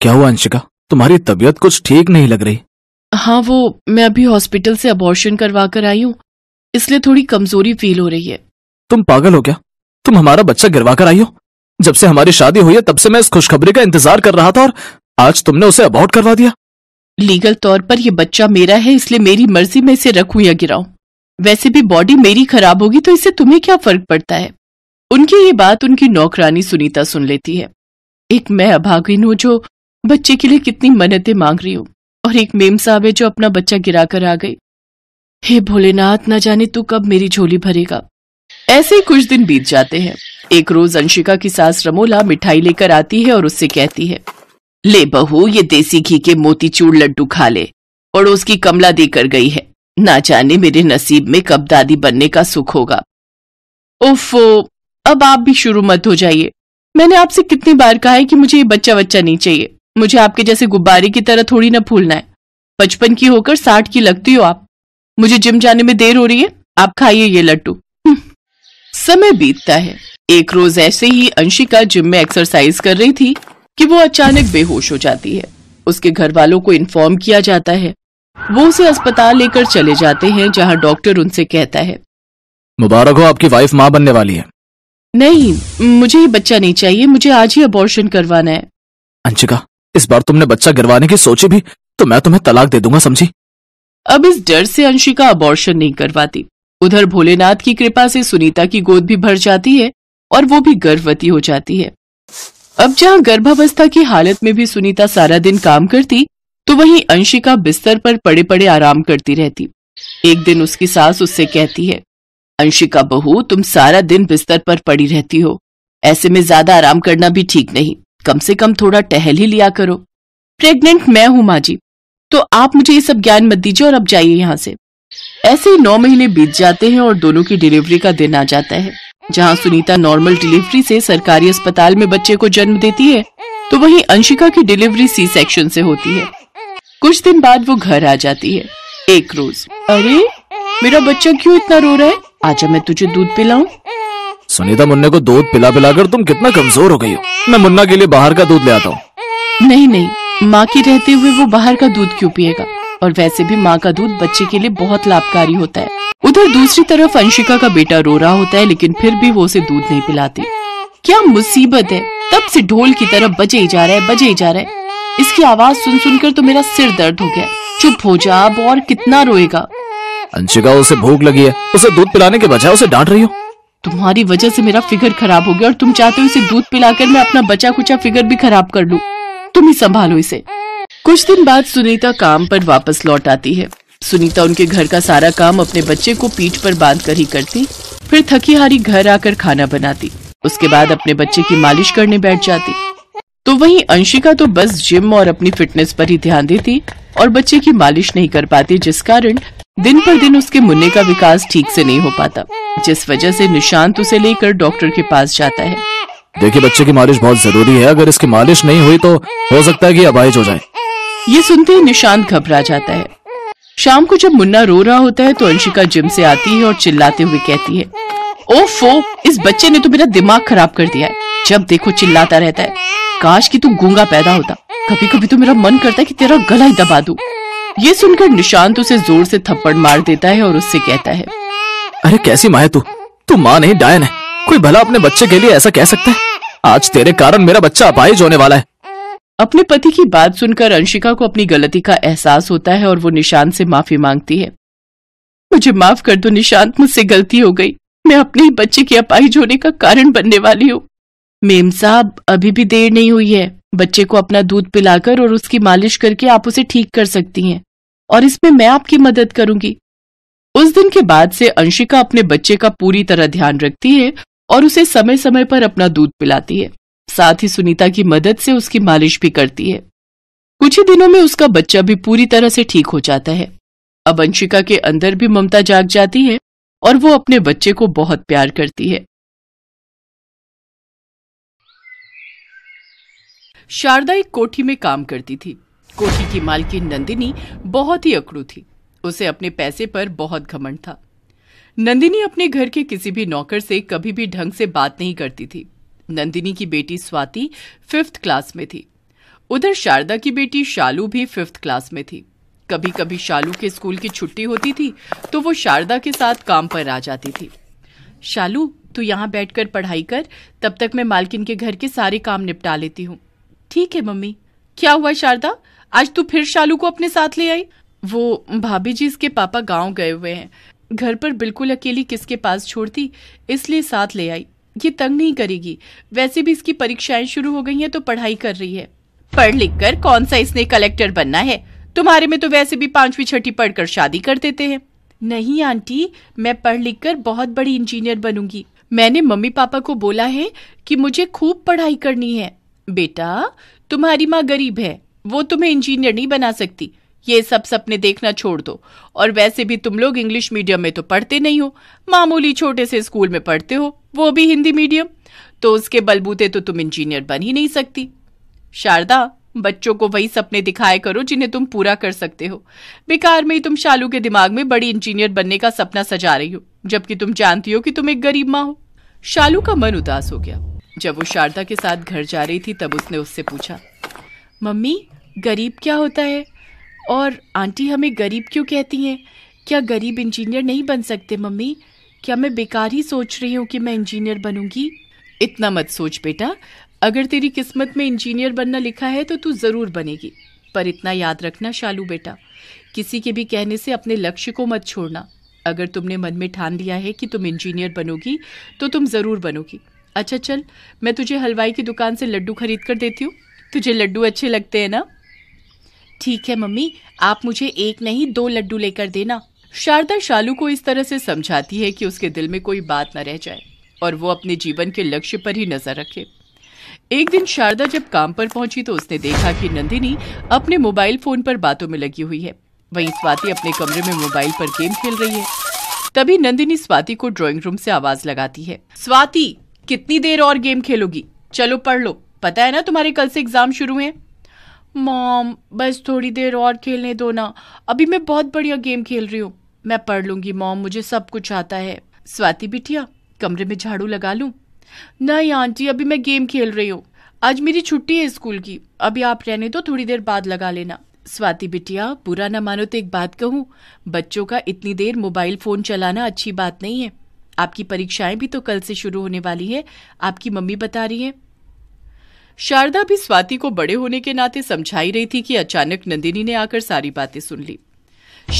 क्या हुआ अंशिका, तुम्हारी तबीयत कुछ ठीक नहीं लग रही। हाँ, वो मैं अभी हॉस्पिटल से अबॉर्शन करवा कर आई हूँ, इसलिए थोड़ी कमजोरी फील हो रही है। तुम पागल हो क्या? तुम हमारा बच्चा गिरवा कर आई हो। जब से हमारी शादी हुई है तब से मैं इस खुशखबरी का इंतजार कर रहा था और आज तुमने उसे अबॉर्ट करवा दिया। लीगल तौर पर यह बच्चा मेरा है, इसलिए मेरी मर्जी में इसे रखूं या गिराऊं। वैसे भी बॉडी मेरी खराब होगी तो इससे तुम्हें क्या फर्क पड़ता है। उनकी ये बात उनकी नौकरानी सुनीता सुन लेती है। एक मैं अभागिन हूँ जो बच्चे के लिए कितनी मन्नतें मांग रही हूँ, और एक मेम साहब है जो अपना बच्चा गिरा कर आ गई। हे भोलेनाथ, न जाने तू कब मेरी झोली भरेगा। ऐसे ही कुछ दिन बीत जाते हैं। एक रोज अंशिका की सास रमोला मिठाई लेकर आती है और उससे कहती है, ले बहू, ये देसी घी के मोतीचूर लड्डू खा ले। पड़ोस की कमला देकर गई है, ना जाने मेरे नसीब में कब दादी बनने का सुख होगा। ओफो, अब आप भी शुरू मत हो जाइए। मैंने आपसे कितनी बार कहा है कि मुझे ये बच्चा नहीं चाहिए। मुझे आपके जैसे गुब्बारे की तरह थोड़ी ना फूलना है। 55 की होकर 60 की लगती हो आप। मुझे जिम जाने में देर हो रही है, आप खाइए ये लड्डू। समय बीतता है। एक रोज ऐसे ही अंशिका जिम में एक्सरसाइज कर रही थी कि वो अचानक बेहोश हो जाती है। उसके घर वालों को इन्फॉर्म किया जाता है। वो उसे अस्पताल लेकर चले जाते हैं, जहां डॉक्टर उनसे कहता है, मुबारक हो, आपकी वाइफ माँ बनने वाली है। नहीं, मुझे ये बच्चा नहीं चाहिए, मुझे आज ही अबॉर्शन करवाना है। अंशिका, इस बार तुमने बच्चा गिरवाने की सोची भी तो मैं तुम्हें तलाक दे दूंगा, समझी। अब इस डर से अंशिका अबॉर्शन नहीं करवाती। उधर भोलेनाथ की कृपा से सुनीता की गोद भी भर जाती है और वो भी गर्भवती हो जाती है। अब जहाँ गर्भावस्था की हालत में भी सुनीता सारा दिन काम करती, तो वहीं अंशिका बिस्तर पर पड़े पड़े आराम करती रहती। एक दिन उसकी सास उससे कहती है, अंशिका बहू, तुम सारा दिन बिस्तर पर पड़ी रहती हो, ऐसे में ज्यादा आराम करना भी ठीक नहीं, कम से कम थोड़ा टहल ही लिया करो। प्रेग्नेंट मैं हूँ माँ जी, तो आप मुझे ये सब ज्ञान मत दीजिए और अब जाइए यहाँ से। ऐसे 9 महीने बीत जाते हैं और दोनों की डिलीवरी का दिन आ जाता है। जहां सुनीता नॉर्मल डिलीवरी से सरकारी अस्पताल में बच्चे को जन्म देती है, तो वहीं अंशिका की डिलीवरी सी सेक्शन से होती है। कुछ दिन बाद वो घर आ जाती है। एक रोज, अरे मेरा बच्चा क्यों इतना रो रहा है, आजा मैं तुझे दूध पिलाऊं। सुनीता, मुन्ने को दूध पिला पिलाकर तुम कितना कमजोर हो गई हो, मैं मुन्ना के लिए बाहर का दूध ले आता हूँ। नहीं नहीं, माँ की रहते हुए वो बाहर का दूध क्यों पिएगा, और वैसे भी माँ का दूध बच्चे के लिए बहुत लाभकारी होता है। उधर दूसरी तरफ अंशिका का बेटा रो रहा होता है, लेकिन फिर भी वो उसे दूध नहीं पिलाती। क्या मुसीबत है, तब से ढोल की तरह बजे ही जा रहा है। इसकी आवाज सुन सुनकर तो मेरा सिर दर्द हो गया। चुप हो जा, अब और कितना रोएगा। अंशिका, उसे भूख लगी है, उसे दूध पिलाने के बजाय उसे डांट रही हो। तुम्हारी वजह से मेरा फिगर खराब हो गया और तुम चाहते हो इसे दूध पिलाकर मैं अपना बचा कुचा फिगर भी खराब कर लूं। तुम ही संभालो इसे। कुछ दिन बाद सुनीता काम पर वापस लौट आती है। सुनीता उनके घर का सारा काम अपने बच्चे को पीठ पर बांध कर ही करती, फिर थकी हारी घर आकर खाना बनाती, उसके बाद अपने बच्चे की मालिश करने बैठ जाती। तो वहीं अंशिका तो बस जिम और अपनी फिटनेस पर ही ध्यान देती और बच्चे की मालिश नहीं कर पाती, जिस कारण दिन पर दिन उसके मुन्ने का विकास ठीक से नहीं हो पाता, जिस वजह से निशांत उसे लेकर डॉक्टर के पास जाता है। देखिए, बच्चे की मालिश बहुत जरूरी है, अगर इसकी मालिश नहीं हुई तो हो सकता है कि अबॉर्ट हो जाए। ये सुनते ही निशांत घबरा जाता है। शाम को जब मुन्ना रो रहा होता है तो अंशिका जिम से आती है और चिल्लाते हुए कहती है, ओफो, इस बच्चे ने तो मेरा दिमाग खराब कर दिया है, जब देखो चिल्लाता रहता है, काश कि तू गूंगा पैदा होता, कभी कभी तो मेरा मन करता है कि तेरा गला ही दबा दूं। ये सुनकर निशांत उसे जोर से थप्पड़ मार देता है और उससे कहता है, अरे कैसी माँ है तू, तू माँ नहीं डायन है, कोई भला अपने बच्चे के लिए ऐसा कह सकता है, आज तेरे कारण मेरा बच्चा अपाहिज होने वाला है। अपने पति की बात सुनकर अंशिका को अपनी गलती का एहसास होता है और वो निशांत से माफी मांगती है। मुझे माफ कर दो निशांत, मुझसे गलती हो गई, मैं अपने ही बच्चे के अपाहिज होने का कारण बनने वाली हूँ। मेम साहब, अभी भी देर नहीं हुई है, बच्चे को अपना दूध पिलाकर और उसकी मालिश करके आप उसे ठीक कर सकती हैं, और इसमें मैं आपकी मदद करूंगी। उस दिन के बाद से अंशिका अपने बच्चे का पूरी तरह ध्यान रखती है और उसे समय समय पर अपना दूध पिलाती है, साथ ही सुनीता की मदद से उसकी मालिश भी करती है। कुछ ही दिनों में उसका बच्चा भी पूरी तरह से ठीक हो जाता है। अब अंशिका के अंदर भी ममता जाग जाती है और वो अपने बच्चे को बहुत प्यार करती है। शारदा एक कोठी में काम करती थी। कोठी की मालकिन नंदिनी बहुत ही अकड़ू थी, उसे अपने पैसे पर बहुत घमंड था। नंदिनी अपने घर के किसी भी नौकर से कभी भी ढंग से बात नहीं करती थी। नंदिनी की बेटी स्वाति 5th क्लास में थी। उधर शारदा की बेटी शालू भी 5th क्लास में थी। कभी कभी शालू के स्कूल की छुट्टी होती थी तो वो शारदा के साथ काम पर आ जाती थी। शालू, तू यहाँ बैठकर पढ़ाई कर, तब तक मैं मालकिन के घर के सारे काम निपटा लेती हूँ। ठीक है मम्मी। क्या हुआ शारदा, आज तू फिर शालू को अपने साथ ले आई? वो भाभी जी, इसके पापा गाँव गए हुए हैं, घर पर बिल्कुल अकेली किसके पास छोड़ती, इसलिए साथ ले आई। ये तंग नहीं करेगी, वैसे भी इसकी परीक्षाएं शुरू हो गई हैं तो पढ़ाई कर रही है। पढ़ लिख कर कौन सा इसने कलेक्टर बनना है, तुम्हारे में तो वैसे भी 5वीं 6ठी पढ़कर शादी कर देते हैं। नहीं आंटी, मैं पढ़ लिख कर बहुत बड़ी इंजीनियर बनूंगी। मैंने मम्मी पापा को बोला है कि मुझे खूब पढ़ाई करनी है। बेटा, तुम्हारी माँ गरीब है, वो तुम्हें इंजीनियर नहीं बना सकती। ये सब सपने देखना छोड़ दो, और वैसे भी तुम लोग इंग्लिश मीडियम में तो पढ़ते नहीं हो, मामूली छोटे से स्कूल में पढ़ते हो, वो भी हिंदी मीडियम, तो उसके बलबूते तो तुम इंजीनियर बन ही नहीं सकती। शारदा, बच्चों को वही सपने दिखाया करो जिन्हें तुम पूरा कर सकते हो। बेकार में ही तुम शालू के दिमाग में बड़ी इंजीनियर बनने का सपना सजा रही हो, जबकि तुम जानती हो कि तुम एक गरीब माँ हो। शालू का मन उदास हो गया। जब वो शारदा के साथ घर जा रही थी तब उसने उससे पूछा, मम्मी गरीब क्या होता है, और आंटी हमें गरीब क्यों कहती हैं? क्या गरीब इंजीनियर नहीं बन सकते मम्मी? क्या मैं बेकार ही सोच रही हूँ कि मैं इंजीनियर बनूंगी? इतना मत सोच बेटा, अगर तेरी किस्मत में इंजीनियर बनना लिखा है तो तू ज़रूर बनेगी। पर इतना याद रखना शालू बेटा, किसी के भी कहने से अपने लक्ष्य को मत छोड़ना। अगर तुमने मन में ठान लिया है कि तुम इंजीनियर बनोगी तो तुम ज़रूर बनोगी। अच्छा चल, मैं तुझे हलवाई की दुकान से लड्डू खरीद कर देती हूँ, तुझे लड्डू अच्छे लगते हैं ना? ठीक है मम्मी, आप मुझे 1 नहीं 2 लड्डू लेकर देना। शारदा शालू को इस तरह से समझाती है कि उसके दिल में कोई बात न रह जाए और वो अपने जीवन के लक्ष्य पर ही नजर रखे। एक दिन शारदा जब काम पर पहुंची तो उसने देखा कि नंदिनी अपने मोबाइल फोन पर बातों में लगी हुई है, वहीं स्वाति अपने कमरे में मोबाइल पर गेम खेल रही है। तभी नंदिनी स्वाति को ड्रॉइंग रूम से आवाज लगाती है, स्वाति कितनी देर और गेम खेलोगी, चलो पढ़ लो, पता है ना तुम्हारे कल से एग्जाम शुरू है। मॉम बस थोड़ी देर और खेलने दो ना, अभी मैं बहुत बढ़िया गेम खेल रही हूँ, मैं पढ़ लूंगी मॉम, मुझे सब कुछ आता है। स्वाति बिटिया, कमरे में झाड़ू लगा लूँ? नहीं आंटी, अभी मैं गेम खेल रही हूँ, आज मेरी छुट्टी है स्कूल की, अभी आप रहने दो, थोड़ी देर बाद लगा लेना। स्वाति बिटिया, बुरा ना मानो तो एक बात कहूँ, बच्चों का इतनी देर मोबाइल फोन चलाना अच्छी बात नहीं है। आपकी परीक्षाएं भी तो कल से शुरू होने वाली है, आपकी मम्मी बता रही है। शारदा भी स्वाति को बड़े होने के नाते समझाई रही थी कि अचानक नंदिनी ने आकर सारी बातें सुन ली।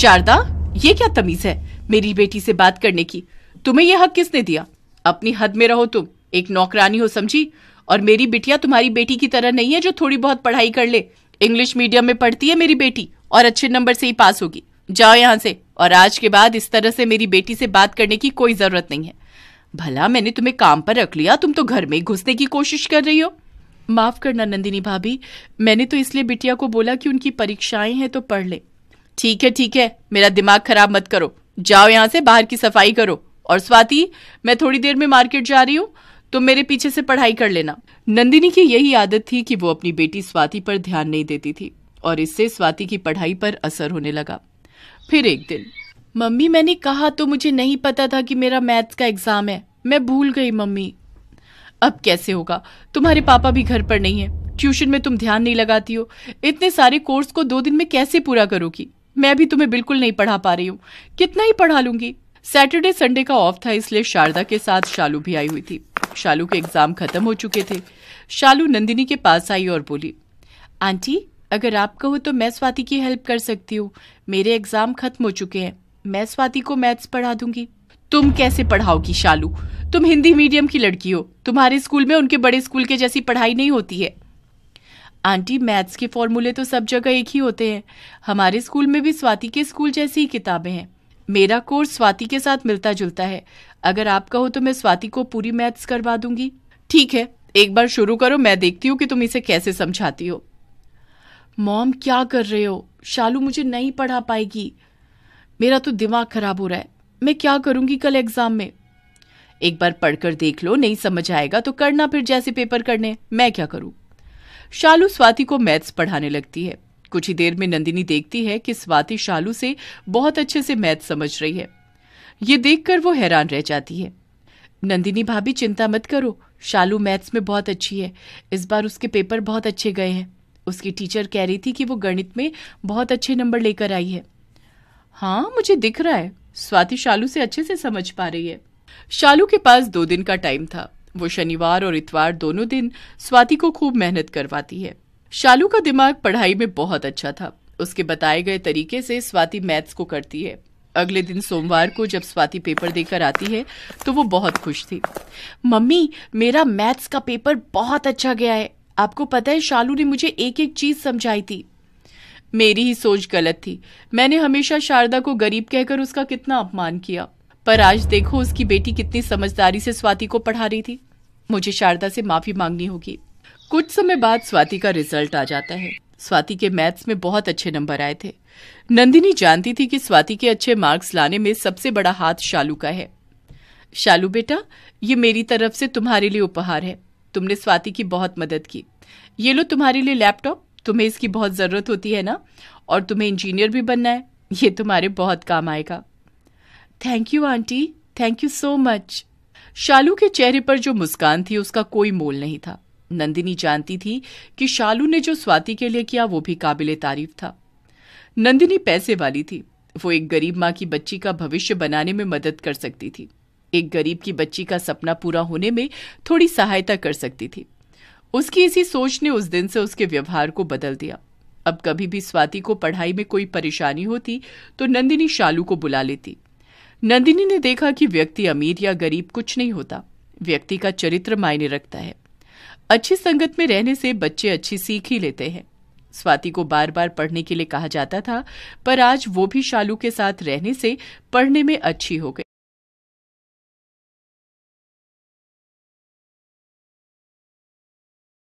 शारदा, ये क्या तमीज है मेरी बेटी से बात करने की, तुम्हें यह हक किसने दिया? अपनी हद में रहो, तुम एक नौकरानी हो समझी, और मेरी बिटिया तुम्हारी बेटी की तरह नहीं है जो थोड़ी बहुत पढ़ाई कर ले। इंग्लिश मीडियम में पढ़ती है मेरी बेटी और अच्छे नंबर से ही पास होगी। जाओ यहाँ से, और आज के बाद इस तरह से मेरी बेटी से बात करने की कोई जरूरत नहीं है। भला मैंने तुम्हें काम पर रख लिया, तुम तो घर में घुसने की कोशिश कर रही हो। माफ करना नंदिनी भाभी, मैंने तो इसलिए बिटिया को बोला कि उनकी परीक्षाएं हैं तो पढ़ ले। ठीक है ठीक है, मेरा दिमाग खराब मत करो, जाओ यहाँ से, बाहर की सफाई करो। और स्वाति, मैं थोड़ी देर में मार्केट जा रही हूँ, तुम मेरे पीछे से पढ़ाई कर लेना। नंदिनी की यही आदत थी कि वो अपनी बेटी स्वाति पर ध्यान नहीं देती थी और इससे स्वाति की पढ़ाई पर असर होने लगा। फिर एक दिन, मम्मी मैंने कहा तो मुझे नहीं पता था कि मेरा मैथ्स का एग्जाम है, मैं भूल गई मम्मी। अब कैसे होगा, तुम्हारे पापा भी घर पर नहीं है, ट्यूशन में तुम ध्यान नहीं लगाती हो, इतने सारे कोर्स को 2 दिन में कैसे पूरा करोगी? मैं भी तुम्हें बिल्कुल नहीं पढ़ा पा रही हूँ, कितना ही पढ़ा लूंगी। सैटरडे संडे का ऑफ था, इसलिए शारदा के साथ शालू भी आई हुई थी। शालू के एग्जाम खत्म हो चुके थे। शालू नंदिनी के पास आई और बोली, आंटी अगर आप कहो तो मैं स्वाति की हेल्प कर सकती हूँ, मेरे एग्जाम खत्म हो चुके हैं, मैं स्वाति को मैथ्स पढ़ा दूंगी। तुम कैसे पढ़ाओगी शालू, तुम हिंदी मीडियम की लड़की हो, तुम्हारे स्कूल में उनके बड़े स्कूल के जैसी पढ़ाई नहीं होती है। आंटी मैथ्स के फॉर्मूले तो सब जगह एक ही होते हैं, हमारे स्कूल में भी स्वाति के स्कूल जैसी ही किताबें हैं, मेरा कोर्स स्वाति के साथ मिलता जुलता है, अगर आप कहो तो मैं स्वाति को पूरी मैथ्स करवा दूंगी। ठीक है, एक बार शुरू करो, मैं देखती हूँ कि तुम इसे कैसे समझाती हो। मॉम क्या कर रहे हो, शालू मुझे नहीं पढ़ा पाएगी, मेरा तो दिमाग खराब हो रहा है, मैं क्या करूंगी कल एग्जाम में? एक बार पढ़कर देख लो, नहीं समझ आएगा तो करना फिर जैसे पेपर करने, मैं क्या करूं? शालू स्वाति को मैथ्स पढ़ाने लगती है। कुछ ही देर में नंदिनी देखती है कि स्वाति शालू से बहुत अच्छे से मैथ्स समझ रही है। ये देखकर वो हैरान रह जाती है। नंदिनी भाभी चिंता मत करो, शालू मैथ्स में बहुत अच्छी है, इस बार उसके पेपर बहुत अच्छे गए हैं, उसकी टीचर कह रही थी कि वो गणित में बहुत अच्छे नंबर लेकर आई है। हाँ, मुझे दिख रहा है, स्वाति शालू से अच्छे से समझ पा रही है। शालू के पास 2 दिन का टाइम था। वो शनिवार और इतवार दोनों दिन स्वाति को खूब मेहनत करवाती है। शालू का दिमाग पढ़ाई में बहुत अच्छा था। उसके बताए गए तरीके से स्वाति मैथ्स को करती है। अगले दिन सोमवार को जब स्वाति पेपर देकर आती है तो वो बहुत खुश थी। मम्मी, मेरा मैथ्स का पेपर बहुत अच्छा गया है। आपको पता है, शालू ने मुझे एक एक चीज समझाई थी। मेरी ही सोच गलत थी। मैंने हमेशा शारदा को गरीब कहकर उसका कितना अपमान किया, पर आज देखो उसकी बेटी कितनी समझदारी से स्वाति को पढ़ा रही थी। मुझे शारदा से माफी मांगनी होगी। कुछ समय बाद स्वाति का रिजल्ट आ जाता है। स्वाति के मैथ्स में बहुत अच्छे नंबर आए थे। नंदिनी जानती थी कि स्वाति के अच्छे मार्क्स लाने में सबसे बड़ा हाथ शालू का है। शालू बेटा, ये मेरी तरफ से तुम्हारे लिए उपहार है। तुमने स्वाति की बहुत मदद की। ये लो तुम्हारे लिए लैपटॉप, तुम्हें इसकी बहुत जरूरत होती है ना, और तुम्हें इंजीनियर भी बनना है। ये तुम्हारे बहुत काम आएगा। Thank you aunty, thank you so much. Shalu के चेहरे पर जो मुस्कान थी उसका कोई मोल नहीं था। नंदिनी जानती थी कि शालू ने जो स्वाति के लिए किया वो भी काबिले तारीफ था। नंदिनी पैसे वाली थी। वो एक गरीब माँ की बच्ची का भविष्य बनाने में मदद कर सकती थी, एक गरीब की बच्ची का सपना पूरा होने में थोड़ी सहायता कर सकती थी। उसकी इसी सोच ने उस दिन से उसके व्यवहार को बदल दिया। अब कभी भी स्वाति को पढ़ाई में कोई परेशानी होती तो नंदिनी शालू को बुला लेती। नंदिनी ने देखा कि व्यक्ति अमीर या गरीब कुछ नहीं होता, व्यक्ति का चरित्र मायने रखता है। अच्छी संगत में रहने से बच्चे अच्छी सीख ही लेते हैं। स्वाति को बार बार पढ़ने के लिए कहा जाता था, पर आज वो भी शालू के साथ रहने से पढ़ने में अच्छी हो गई।